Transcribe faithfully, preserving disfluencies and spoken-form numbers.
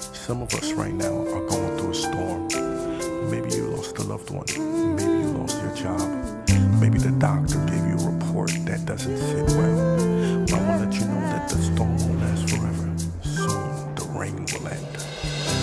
Some of us right now are going through a storm. Maybe you lost a loved one. Maybe you lost your job. Maybe the doctor gave you a report that doesn't sit well. But I want to let you know that the storm won't last forever. Soon the rain will end.